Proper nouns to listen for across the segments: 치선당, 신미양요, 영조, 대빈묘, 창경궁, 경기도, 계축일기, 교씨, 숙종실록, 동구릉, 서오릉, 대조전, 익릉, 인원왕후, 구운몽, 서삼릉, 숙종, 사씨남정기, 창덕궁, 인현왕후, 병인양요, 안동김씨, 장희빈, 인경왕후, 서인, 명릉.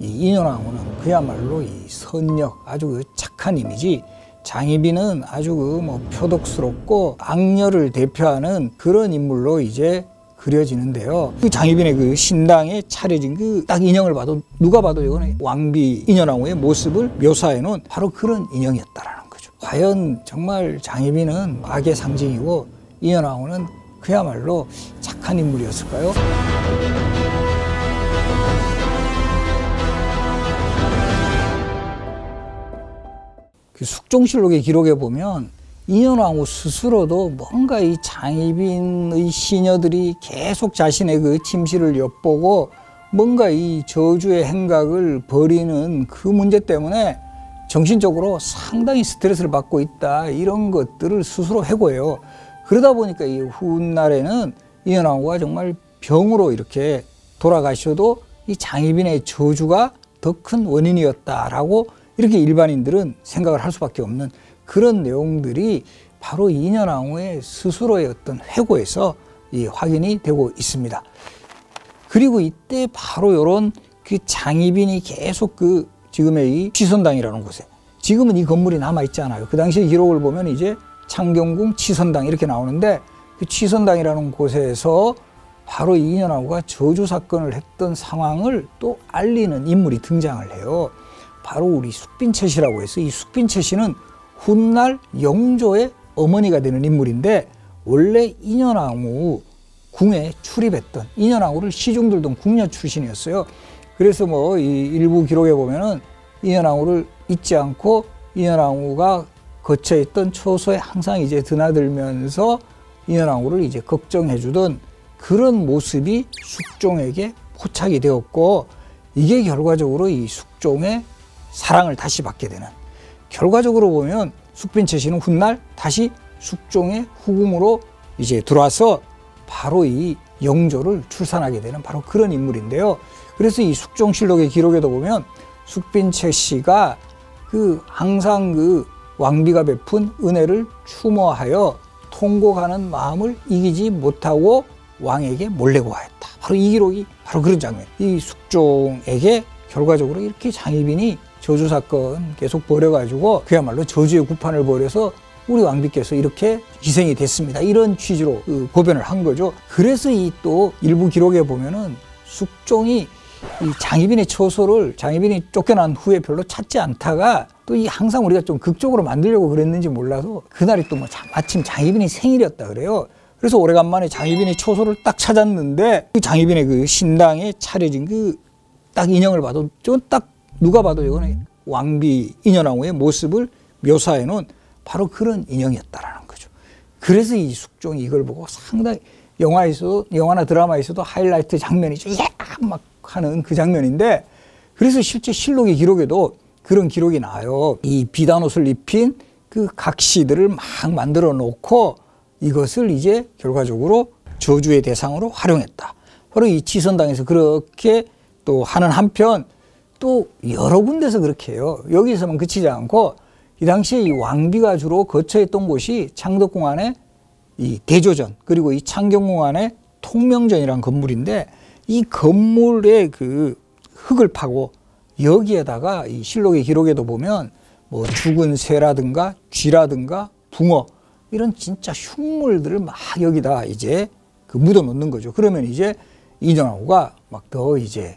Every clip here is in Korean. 이 인현왕후는 그야말로 이 선력, 아주 그 착한 이미지, 장희빈은 아주 그 뭐 표독스럽고 악녀를 대표하는 그런 인물로 이제 그려지는데요. 그 장희빈의 그 신당에 차려진 그 딱 인형을 봐도 누가 봐도 이거는 왕비 인현왕후의 모습을 묘사해 놓은 바로 그런 인형이었다라는 거죠. 과연 정말 장희빈은 악의 상징이고 인현왕후는 그야말로 착한 인물이었을까요? 그 숙종실록의 기록에 보면 인현왕후 스스로도 뭔가 이 장희빈의 시녀들이 계속 자신의 그 침실을 엿보고 뭔가 이 저주의 행각을 벌이는 그 문제 때문에 정신적으로 상당히 스트레스를 받고 있다, 이런 것들을 스스로 해고해요. 그러다 보니까 이 훗날에는 인현왕후가 정말 병으로 이렇게 돌아가셔도 이 장희빈의 저주가 더 큰 원인이었다라고 이렇게 일반인들은 생각을 할 수밖에 없는 그런 내용들이 바로 인현왕후의 스스로의 어떤 회고에서 이 확인이 되고 있습니다. 그리고 이때 바로 이런 그 장희빈이 계속 그 지금의 이 치선당이라는 곳에, 지금은 이 건물이 남아있지 않아요. 그 당시의 기록을 보면 이제 창경궁 치선당 이렇게 나오는데, 그 치선당이라는 곳에서 바로 이 인현왕후가 저주 사건을 했던 상황을 또 알리는 인물이 등장을 해요. 바로 우리 숙빈채씨라고 해서, 이 숙빈채씨는 훗날 영조의 어머니가 되는 인물인데, 원래 인현왕후 궁에 출입했던, 인현왕후를 시중들던 궁녀 출신이었어요. 그래서 뭐 이 일부 기록에 보면은 인현왕후를 잊지 않고 인현왕후가 거처했던 초소에 항상 이제 드나들면서 인현왕후를 이제 걱정해주던 그런 모습이 숙종에게 포착이 되었고, 이게 결과적으로 이 숙종의 사랑을 다시 받게 되는, 결과적으로 보면 숙빈채씨는 훗날 다시 숙종의 후궁으로 이제 들어와서 바로 이 영조를 출산하게 되는 바로 그런 인물인데요. 그래서 이 숙종실록의 기록에도 보면 숙빈채씨가 그 항상 그 왕비가 베푼 은혜를 추모하여 통곡하는 마음을 이기지 못하고 왕에게 몰래 고하였다. 바로 이 기록이 바로 그런 장면. 이 숙종에게 결과적으로 이렇게 장희빈이 저주 사건 계속 벌여가지고 그야말로 저주의 구판을 벌여서 우리 왕비께서 이렇게 희생이 됐습니다, 이런 취지로 고변을 한 거죠. 그래서 이 또 일부 기록에 보면은 숙종이 이 장희빈의 처소를 장희빈이 쫓겨난 후에 별로 찾지 않다가 또 이 항상 우리가 좀 극적으로 만들려고 그랬는지 몰라서 그날이 또 뭐 마침 장희빈이 생일이었다 그래요. 그래서 오래간만에 장희빈의 처소를 딱 찾았는데, 그 장희빈의 그 신당에 차려진 그 딱 인형을 봐도 좀 딱 누가 봐도 이거는 왕비 인현왕후의 모습을 묘사해 놓은 바로 그런 인형이었다라는 거죠. 그래서 이 숙종이 이걸 보고 상당히 영화나 드라마에서도 하이라이트 장면이죠. 야! 막 하는 그 장면인데, 그래서 실제 실록의 기록에도 그런 기록이 나와요. 이 비단옷을 입힌 그 각시들을 막 만들어 놓고 이것을 이제 결과적으로 저주의 대상으로 활용했다. 바로 이 치선당에서 그렇게 또 하는 한편 또 여러 군데서 그렇게 해요. 여기서만 그치지 않고 이 당시에 이 왕비가 주로 거처했던 곳이 창덕궁 안에 이 대조전, 그리고 이 창경궁 안에 통명전이라는 건물인데, 이 건물의 그 흙을 파고 여기에다가 이 실록의 기록에도 보면 뭐 죽은 새라든가 쥐라든가 붕어 이런 진짜 흉물들을 막 여기다 이제 그 묻어 놓는 거죠. 그러면 이제 인현왕후가 막 더 이제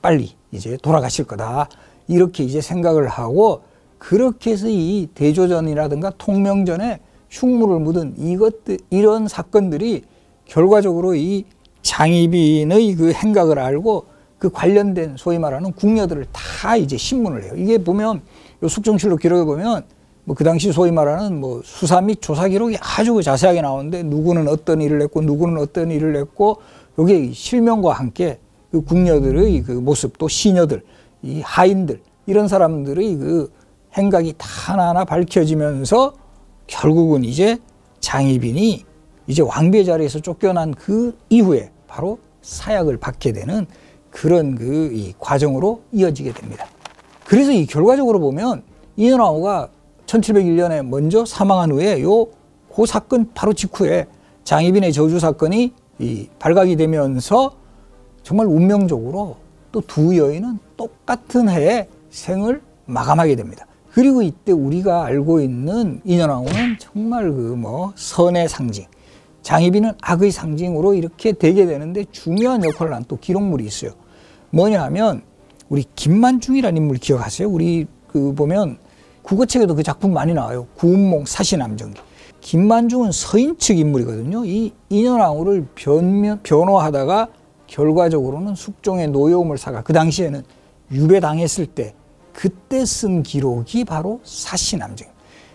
빨리 이제 돌아가실 거다, 이렇게 이제 생각을 하고, 그렇게 해서 이 대조전이라든가 통명전에 흉물을 묻은 이것들, 이런 사건들이 결과적으로 이 장희빈의 그 행각을 알고 그 관련된 소위 말하는 궁녀들을 다 이제 신문을 해요. 이게 보면 요 숙종실록 기록에 보면 뭐 그 당시 소위 말하는 뭐 수사 및 조사 기록이 아주 자세하게 나오는데, 누구는 어떤 일을 했고 누구는 어떤 일을 했고, 요게 실명과 함께 그 궁녀들의 그 모습, 또 시녀들, 이 하인들, 이런 사람들의 그 행각이 다 하나하나 밝혀지면서 결국은 이제 장희빈이 이제 왕비의 자리에서 쫓겨난 그 이후에 바로 사약을 받게 되는 그런 그 이 과정으로 이어지게 됩니다. 그래서 이 결과적으로 보면 인현왕후가 1701년에 먼저 사망한 후에 요 그 사건 바로 직후에 장희빈의 저주 사건이 이 발각이 되면서 정말 운명적으로 또 두 여인은 똑같은 해에 생을 마감하게 됩니다. 그리고 이때 우리가 알고 있는 인현왕후는 정말 선의 상징, 장희빈은 악의 상징으로 이렇게 되게 되는데 중요한 역할을 한 또 기록물이 있어요. 뭐냐 하면 우리 김만중이라는 인물 기억하세요? 우리 보면 국어책에도 그 작품 많이 나와요. 구운몽, 사씨남정기. 김만중은 서인 측 인물이거든요. 이 인현왕후를 변호하다가 결과적으로는 숙종의 노여움을 사가 그 당시에는 유배당했을 때 그때 쓴 기록이 바로 사씨남정.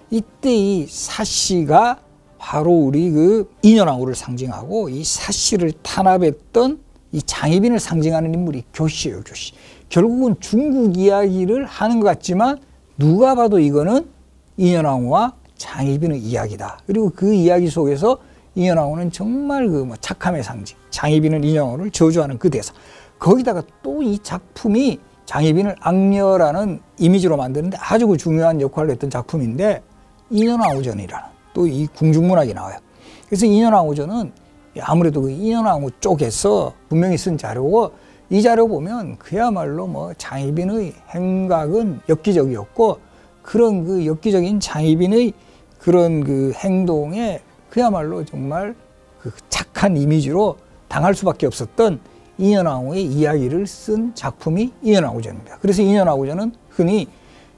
이때 이 사씨가 바로 우리 인현왕후를 상징하고 이 사씨를 탄압했던 이 장희빈을 상징하는 인물이 교씨예요, 교씨. 결국은 중국 이야기를 하는 것 같지만 누가 봐도 이거는 인현왕후와 장희빈의 이야기다. 그리고 그 이야기 속에서 인현왕후는 정말 착함의 상징, 장희빈은 인현왕후를 저주하는 그 대사. 거기다가 또 이 작품이 장희빈을 악녀라는 이미지로 만드는데 아주 중요한 역할을 했던 작품인데 인현왕후전이라는 또 이 궁중문학이 나와요. 그래서 인현왕후전은 아무래도 인현왕후 쪽에서 분명히 쓴 자료고 이 자료 보면 그야말로 장희빈의 행각은 엽기적이었고 그런 엽기적인 장희빈의 그런 행동에 그야말로 정말 착한 이미지로 당할 수밖에 없었던 인현왕후의 이야기를 쓴 작품이 인현왕후전입니다. 그래서 인현왕후전은 흔히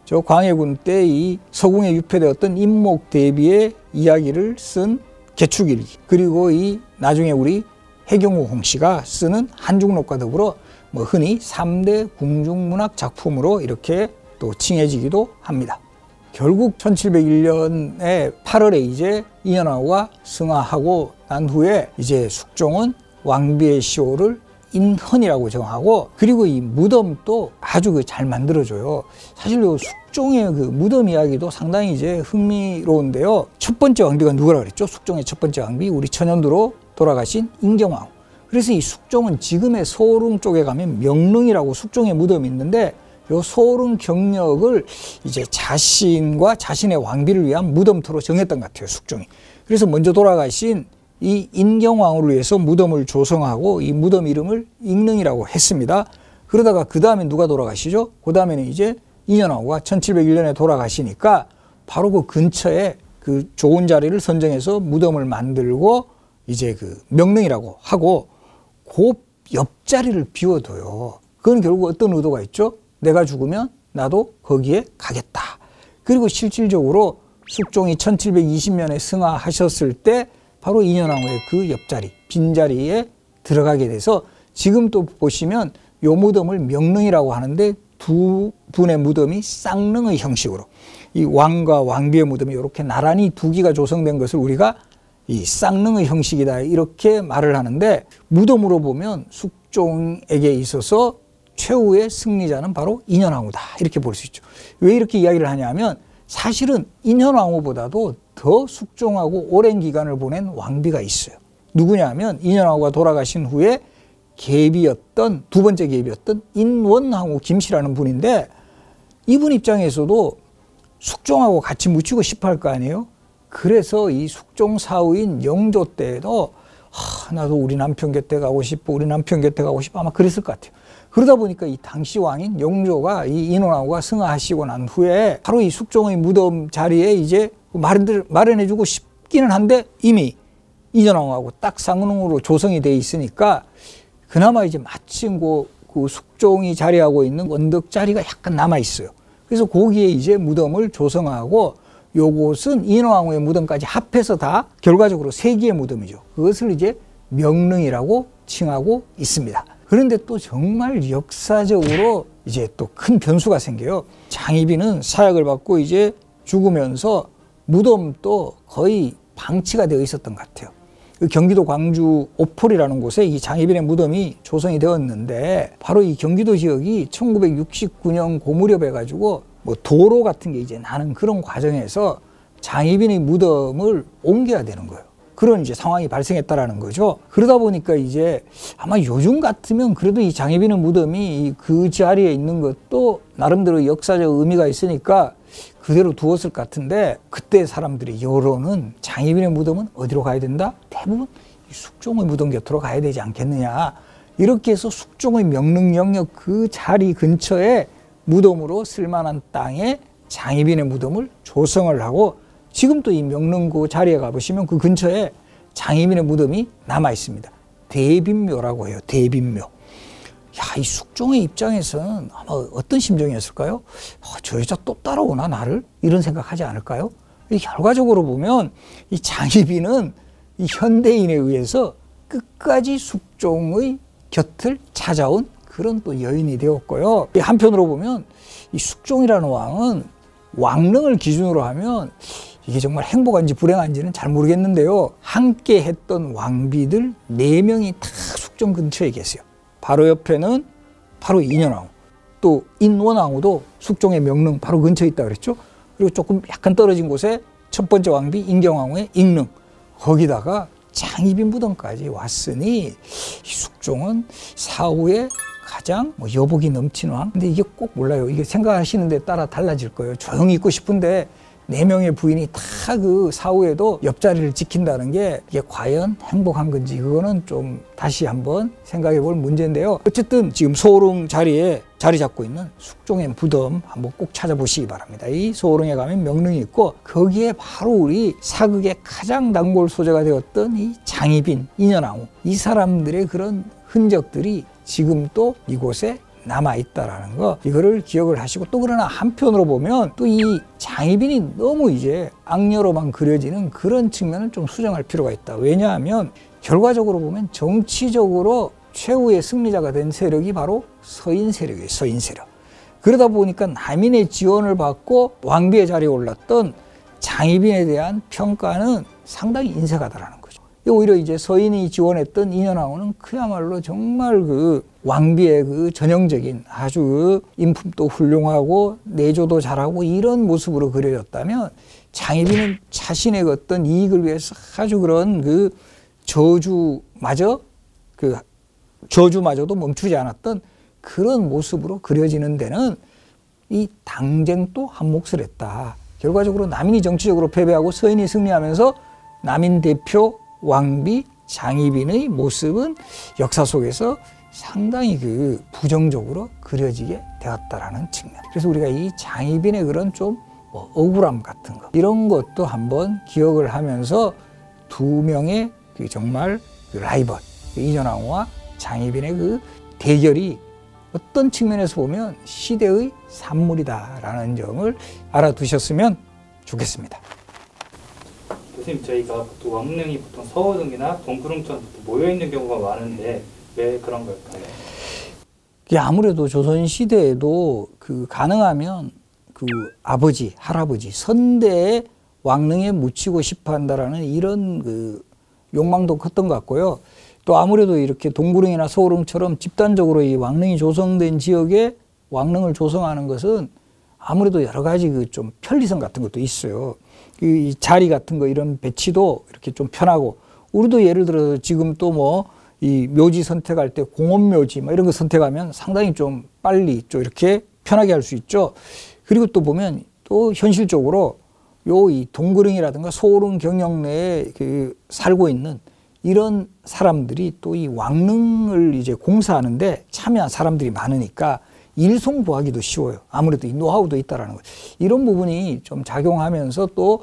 저 광해군 때 이 서궁에 유폐되었던 인목 대비의 이야기를 쓴 계축일기, 그리고 이 나중에 우리 해경호 홍씨가 쓰는 한중록과 더불어 흔히 3대 궁중문학 작품으로 이렇게 또 칭해지기도 합니다. 결국 1701년에 8월에 이제 인현왕후가 승하하고 난 후에 이제 숙종은 왕비의 시호를 인헌이라고 정하고, 그리고 이 무덤도 아주 잘 만들어줘요. 사실 숙종의 무덤 이야기도 상당히 이제 흥미로운데요. 첫 번째 왕비가 누구라 그랬죠? 숙종의 첫 번째 왕비, 우리 천연두로 돌아가신 인경왕후. 그래서 이 숙종은 지금의 서오릉 쪽에 가면 명릉이라고 숙종의 무덤이 있는데 요 서오릉 경력을 이제 자신과 자신의 왕비를 위한 무덤터로 정했던 것 같아요, 숙종이. 그래서 먼저 돌아가신 이 인경왕후를 위해서 무덤을 조성하고 이 무덤 이름을 익릉이라고 했습니다. 그러다가 그 다음에 누가 돌아가시죠? 그 다음에는 이제 인현왕후가 1701년에 돌아가시니까 바로 그 근처에 그 좋은 자리를 선정해서 무덤을 만들고 이제 명릉이라고 하고 그 옆자리를 비워둬요. 그건 결국 어떤 의도가 있죠? 내가 죽으면 나도 거기에 가겠다. 그리고 실질적으로 숙종이 1720년에 승하하셨을 때 바로 인현왕후의 그 옆자리, 빈자리에 들어가게 돼서 지금 또 보시면 요 무덤을 명릉이라고 하는데 두 분의 무덤이 쌍릉의 형식으로 이 왕과 왕비의 무덤이 이렇게 나란히 두 기가 조성된 것을 우리가 이 쌍릉의 형식이다 이렇게 말을 하는데 무덤으로 보면 숙종에게 있어서 최후의 승리자는 바로 인현왕후다 이렇게 볼 수 있죠. 왜 이렇게 이야기를 하냐면 사실은 인현왕후보다도 더 숙종하고 오랜 기간을 보낸 왕비가 있어요. 누구냐 하면 인현왕후가 돌아가신 후에 계비였던 두 번째 계비였던 인원왕후 김씨라는 분인데 이분 입장에서도 숙종하고 같이 묻히고 싶어 할 거 아니에요. 그래서 이 숙종 사후인 영조 때에도 나도 우리 남편 곁에 가고 싶어, 우리 남편 곁에 가고 싶어 아마 그랬을 것 같아요. 그러다 보니까 이 당시 왕인 영조가 이 인원왕후가 승하하시고 난 후에 바로 이 숙종의 무덤 자리에 이제 마련해주고 싶기는 한데 이미 인현왕후하고 딱 쌍릉으로 조성이 돼 있으니까 그나마 이제 마침 그 숙종이 자리하고 있는 언덕 자리가 약간 남아 있어요. 그래서 거기에 이제 무덤을 조성하고 요곳은 인원왕후의 무덤까지 합해서 다 결과적으로 세 개의 무덤이죠. 그것을 이제 명릉이라고 칭하고 있습니다. 그런데 또 정말 역사적으로 이제 또 큰 변수가 생겨요. 장희빈은 사약을 받고 이제 죽으면서 무덤도 거의 방치가 되어 있었던 것 같아요. 경기도 광주 오폴이라는 곳에 이 장희빈의 무덤이 조성이 되었는데 바로 이 경기도 지역이 1969년 고무렵해 가지고 도로 같은 게 이제 나는 그런 과정에서 장희빈의 무덤을 옮겨야 되는 거예요. 그런 이제 상황이 발생했다라는 거죠. 그러다 보니까 이제 아마 요즘 같으면 그래도 이 장희빈의 무덤이 그 자리에 있는 것도 나름대로 역사적 의미가 있으니까 그대로 두었을 것 같은데 그때 사람들의 여론은 장희빈의 무덤은 어디로 가야 된다? 대부분 숙종의 무덤 곁으로 가야 되지 않겠느냐 이렇게 해서 숙종의 명릉 영역 그 자리 근처에 무덤으로 쓸만한 땅에 장희빈의 무덤을 조성을 하고, 지금도 이 명릉고 자리에 가보시면 그 근처에 장희빈의 무덤이 남아 있습니다. 대빈묘라고 해요. 대빈묘. 야, 이 숙종의 입장에서는 아마 어떤 심정이었을까요? 저 여자 또 따라오나 나를? 이런 생각하지 않을까요? 이 결과적으로 보면 이 장희빈은 이 현대인에 의해서 끝까지 숙종의 곁을 찾아온 그런 또 여인이 되었고요. 한편으로 보면 이 숙종이라는 왕은 왕릉을 기준으로 하면 이게 정말 행복한지 불행한지는 잘 모르겠는데요. 함께 했던 왕비들 4명이 다 숙종 근처에 계세요. 바로 옆에는 바로 인현왕후, 또 인원왕후도 숙종의 명릉 바로 근처에 있다고 그랬죠. 그리고 조금 약간 떨어진 곳에 첫 번째 왕비 인경왕후의 익릉, 거기다가 장희빈 무덤까지 왔으니 숙종은 사후에 가장 여복이 넘치는 왕. 근데 이게 꼭 몰라요. 이게 생각하시는 데 따라 달라질 거예요. 조용히 있고 싶은데 4명의 부인이 다 그 사후에도 옆자리를 지킨다는 게 이게 과연 행복한 건지, 그거는 좀 다시 한번 생각해 볼 문제인데요. 어쨌든 지금 서오릉 자리에 자리 잡고 있는 숙종의 무덤 한번 꼭 찾아보시기 바랍니다. 이 서오릉에 가면 명릉이 있고, 거기에 바로 우리 사극의 가장 단골 소재가 되었던 이 장희빈, 인현왕후, 이 사람들의 그런 흔적들이 지금 또 이곳에 남아있다라는 거, 이거를 기억을 하시고. 또 그러나 한편으로 보면 또 이 장희빈이 너무 이제 악녀로만 그려지는 그런 측면을 좀 수정할 필요가 있다. 왜냐하면 결과적으로 보면 정치적으로 최후의 승리자가 된 세력이 바로 서인 세력이에요. 서인 세력. 그러다 보니까 남인의 지원을 받고 왕비의 자리에 올랐던 장희빈에 대한 평가는 상당히 인색하다라는 거죠. 오히려 이제 서인이 지원했던 인현왕후는 그야말로 정말 그 왕비의 그 전형적인 아주 그 인품도 훌륭하고 내조도 잘하고 이런 모습으로 그려졌다면, 장희빈은 자신의 어떤 이익을 위해서 아주 그런 그 저주마저도 멈추지 않았던 그런 모습으로 그려지는 데는 이 당쟁도 한몫을 했다. 결과적으로 남인이 정치적으로 패배하고 서인이 승리하면서 남인 대표 왕비 장희빈의 모습은 역사 속에서 상당히 그 부정적으로 그려지게 되었다라는 측면. 그래서 우리가 이 장희빈의 그런 좀 억울함 같은 것, 이런 것도 한번 기억을 하면서 2명의 그 정말 그 라이벌, 인현왕후와 장희빈의 그 대결이 어떤 측면에서 보면 시대의 산물이다라는 점을 알아두셨으면 좋겠습니다. 선생님, 저희가 보통 왕릉이 보통 서오릉이나 동구릉천 모여있는 경우가 많은데 왜 그런 걸까요? 아무래도 조선시대에도 그 가능하면 그 아버지, 할아버지, 선대의 왕릉에 묻히고 싶어 한다라는 이런 그 욕망도 컸던 것 같고요. 또 아무래도 이렇게 동구릉이나 서오릉처럼 집단적으로 이 왕릉이 조성된 지역에 왕릉을 조성하는 것은 아무래도 여러 가지 그 좀 편리성 같은 것도 있어요. 이 자리 같은 거 이런 배치도 이렇게 좀 편하고, 우리도 예를 들어서 지금 또 뭐 이 묘지 선택할 때 공원묘지 막 이런 거 선택하면 상당히 좀 빨리 좀 이렇게 편하게 할 수 있죠. 그리고 또 보면 또 현실적으로 요 이 동구릉이라든가 서오릉 경역 내에 그 살고 있는 이런 사람들이 또 이 왕릉을 이제 공사하는데 참여한 사람들이 많으니까 일송부하기도 쉬워요. 아무래도 이 노하우도 있다라는 거죠. 이런 부분이 좀 작용하면서 또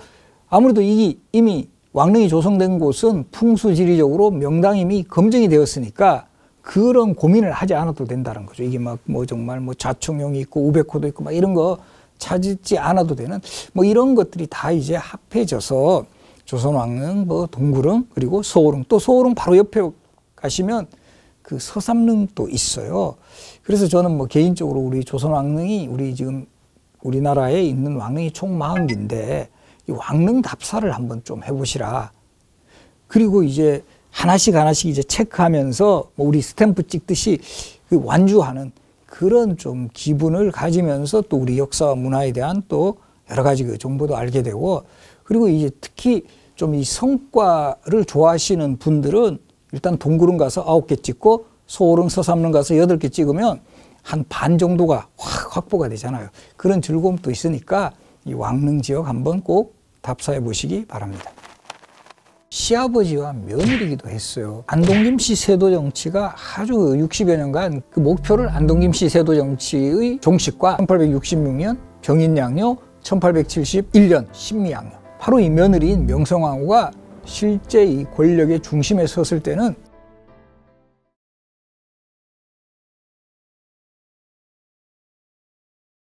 아무래도 이게 이미 왕릉이 조성된 곳은 풍수지리적으로 명당임이 검증이 되었으니까 그런 고민을 하지 않아도 된다는 거죠. 이게 막 뭐 정말 뭐 좌청용이 있고 우백호도 있고 막 이런 거 찾지 않아도 되는 뭐 이런 것들이 다 이제 합해져서 조선왕릉, 뭐 동구릉, 그리고 서오릉, 또 서오릉 바로 옆에 가시면 그 서삼릉도 있어요. 그래서 저는 뭐 개인적으로 우리 조선왕릉이 우리 지금 우리나라에 있는 왕릉이 총 40개인데 이 왕릉 답사를 한번 좀 해보시라. 그리고 이제 하나씩 이제 체크하면서 뭐 우리 스탬프 찍듯이 그 완주하는 그런 좀 기분을 가지면서 또 우리 역사와 문화에 대한 또 여러 가지 그 정보도 알게 되고, 그리고 이제 특히 좀 이 성과를 좋아하시는 분들은 일단 동구릉 가서 9개 찍고 서오릉, 서삼릉 가서 8개 찍으면 한 반 정도가 확 확보가 되잖아요. 그런 즐거움도 있으니까 이 왕릉 지역 한번 꼭 답사해 보시기 바랍니다. 시아버지와 며느리기도 했어요. 안동김씨 세도 정치가 아주 60여 년간 그 목표를 안동김씨 세도 정치의 종식과 1866년 병인양요, 1871년 신미양요. 바로 이 며느리인 명성황후가 실제 이 권력의 중심에 섰을 때는